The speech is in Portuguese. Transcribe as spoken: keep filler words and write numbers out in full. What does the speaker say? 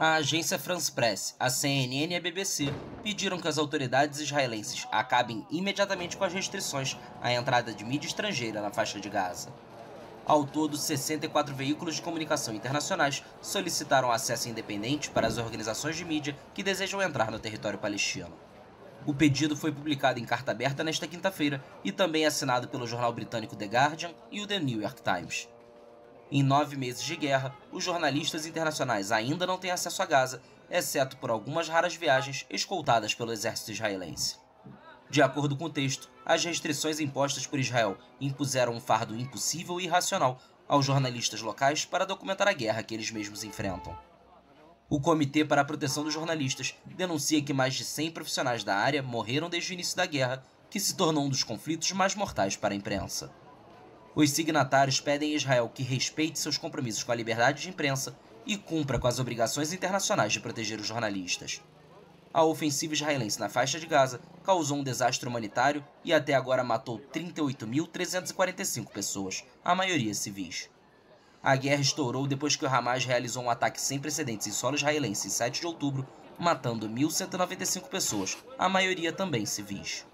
A agência France Press, a C N N e a B B C pediram que as autoridades israelenses acabem imediatamente com as restrições à entrada de mídia estrangeira na Faixa de Gaza. Ao todo, sessenta e quatro veículos de comunicação internacionais solicitaram acesso independente para as organizações de mídia que desejam entrar no território palestino. O pedido foi publicado em carta aberta nesta quinta-feira e também assinado pelo jornal britânico The Guardian e o The New York Times. Em nove meses de guerra, os jornalistas internacionais ainda não têm acesso a Gaza, exceto por algumas raras viagens escoltadas pelo exército israelense. De acordo com o texto, as restrições impostas por Israel impuseram um fardo impossível e irracional aos jornalistas locais para documentar a guerra que eles mesmos enfrentam. O Comitê para a Proteção dos Jornalistas denuncia que mais de cem profissionais da área morreram desde o início da guerra, que se tornou um dos conflitos mais mortais para a imprensa. Os signatários pedem a Israel que respeite seus compromissos com a liberdade de imprensa e cumpra com as obrigações internacionais de proteger os jornalistas. A ofensiva israelense na Faixa de Gaza causou um desastre humanitário e até agora matou trinta e oito mil trezentas e quarenta e cinco pessoas, a maioria civis. A guerra estourou depois que o Hamas realizou um ataque sem precedentes em solo israelense em sete de outubro, matando mil cento e noventa e cinco pessoas, a maioria também civis.